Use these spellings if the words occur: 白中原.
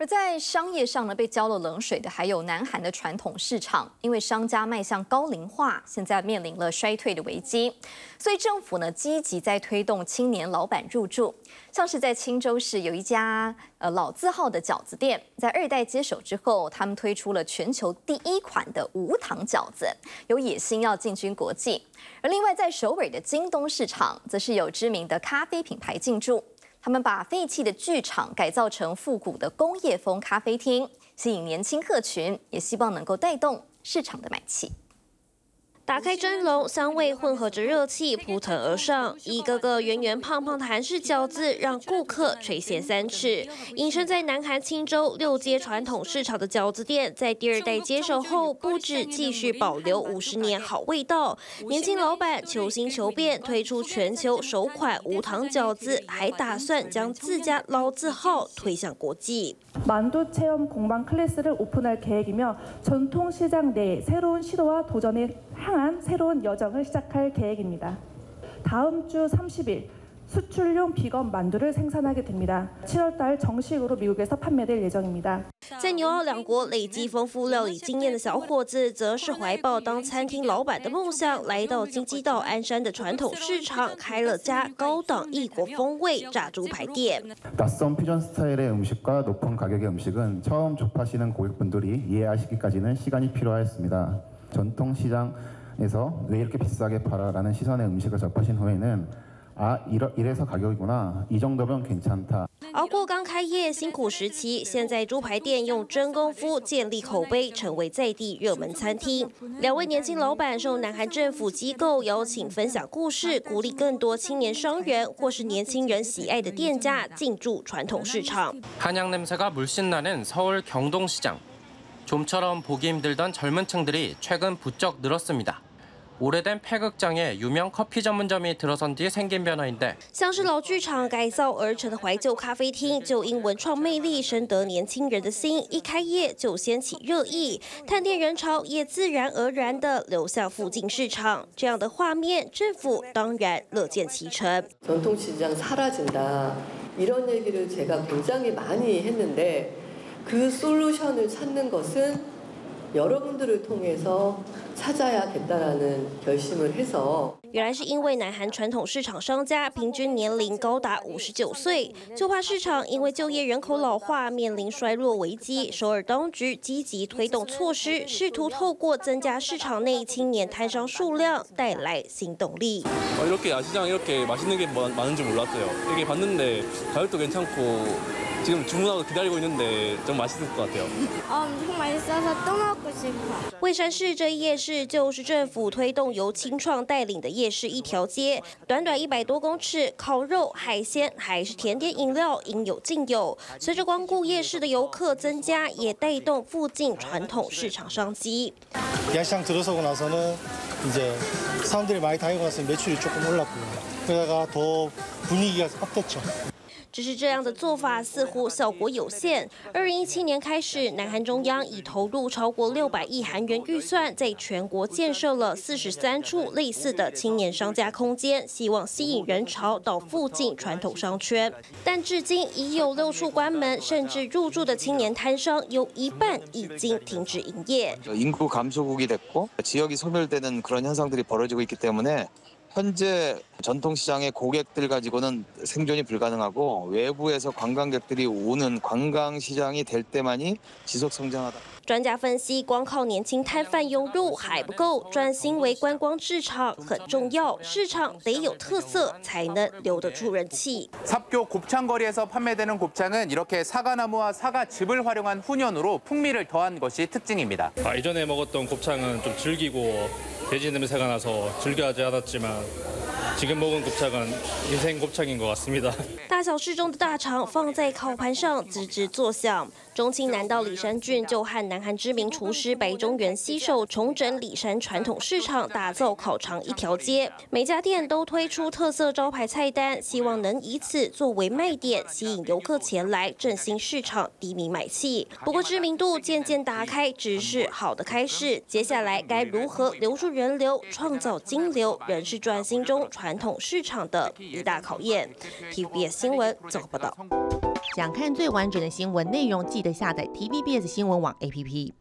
而在商业上呢，被浇了冷水的还有南韩的传统市场，因为商家迈向高龄化，现在面临了衰退的危机，所以政府呢积极在推动青年老板入驻，像是在青州市有一家老字号的饺子店，在2代接手之后，他们推出了全球第1款的无糖饺子，有野心要进军国际。而另外在首尔的京东市场，则是有知名的咖啡品牌进驻。 他们把废弃的剧场改造成复古的工业风咖啡厅，吸引年轻客群，也希望能够带动市场的买气。打开蒸笼，香味混合着热气扑腾而上，一个个圆圆胖胖的韩式饺子让顾客垂涎三尺。隐身在南韩青州6街传统市场的饺子店，在第2代接手后，不止继续保留50年好味道，年轻老板求新求变，推出全球首款无糖饺子，还打算将自家老字号推向国际。만두 체험 공방 클래스를 오픈할 계획이며 전통 시장 내 새로운 시도와 도전에 향한 새로운 여정을 시작할 계획입니다. 다음 주 30일 수출용 비건 만두를 생산하게 됩니다. 7월달 정식으로 미국에서 판매될 예정입니다. 在纽澳2国累积丰富料理经验的小伙子，则是怀抱当餐厅老板的梦想，来到京畿道鞍山的传统市场，开了家高档异国风味炸猪排店。낯선 퓨전 스타일의 음식과 높은 가격의 음식은 처음 접하시는 고객분들이 이해하시기까지는 시간이 필요하였습니다. 전통 시장에서 왜 이렇게 비싸게 팔아라는 시선의 음식을 접하신 후에는 아 이래서 가격이구나 이 정도면 괜찮다. 熬过刚开业辛苦时期，现在猪排店用真功夫建立口碑，成为在地热门餐厅。2位年轻老板受南韩政府机构邀请分享故事，鼓励更多青年商人或是年轻人喜爱的店家进驻传统市场。한약 냄새가 물씬 나는 서울 경동시장. 좀처럼 보기 힘들던 젊은 층들이 최근 부쩍 늘었습니다. 오래된 폐극장에 유명 커피 전문점이 들어선 뒤 생긴 변화인데 像是老剧场改造而成的怀旧咖啡厅，就因文创魅力深得年轻人的心，一开业就掀起热议，探店人潮也自然而然地流向附近市场。这样的画面政府当然乐见其成。 전통시장 사라진다 이런 얘기를 제가 굉장히 많이 했는데 그 솔루션을 찾는 것은 여러분들을 통해서 찾아야겠다라는 결심을 해서 原来是因为南韩传统市场商家平均年龄高达59岁，就怕市场因为就业人口老化面临衰落危机。首尔当局积极推动措施，试图透过增加市场内青年摊商数量带来新动力。이렇게 야시장 이렇게 맛있는 게 많은 줄 몰랐어요. 이렇게 봤는데 가격도 괜찮고. 지금 주문하고 기다리고 있는데 좀 맛있을 것 같아요. 엄청 맛있어서 또 먹고 싶어. 蔚山市这一夜市就是政府推动由青创带领的夜市一条街，短100多公尺，烤肉、海鲜还是甜点饮料应有尽有。随着光顾夜市的游客增加，也带动附近传统市场商机。야시장 들어서고 나서는 이제 사람들이 많이 다니고 나서 매출이 조금 올랐고요. 그러다가 더 분위기가 확대죠. 只是这样的做法似乎效果有限。2017年开始，南韩中央已投入超过600亿韩元预算，在全国建设了43处类似的青年商家空间，希望吸引人潮到附近传统商圈。但至今已有6处关门，甚至入驻的青年摊商有1半已经停止营业。인구 감소국이 됐고 지역이 소멸되는 그런 현상들이 벌어지고 있기 때문에. 현재 전통시장의 고객들 가지고는 생존이 불가능하고 외부에서 관광객들이 오는 관광시장이 될 때만이 지속성장하다. 专家分析，光靠年轻摊贩涌入还不够，转型为观光市场很重要。市场得有特色，才能留得住人气。삽교 곱창거리에서 판매되는 곱창은 이렇게 사과나무와 사과즙을 활용한 훈연으로 풍미를 더한 것이 특징입니다. 예전에 먹었던 곱창은 좀 질기고. 돼지 냄새가 나서 즐겨하지 않았지만 지금 먹은 곱창은 인생 곱창인 것 같습니다. 大小市中的大肠放在烤盘上吱吱作响。中青南道李山郡就和南韩知名厨师白中原携手重整李山传统市场，打造烤肠一条街。每家店都推出特色招牌菜单，希望能以此作为卖点，吸引游客前来，振兴市场低迷买气。不过知名度渐渐打开，只是好的开始。接下来该如何留住人？ 人流创造金流，仍是转型中传统市场的一大考验。TVBS 新闻综合报道。想看最完整的新闻内容，记得下载 TVBS 新闻网 APP。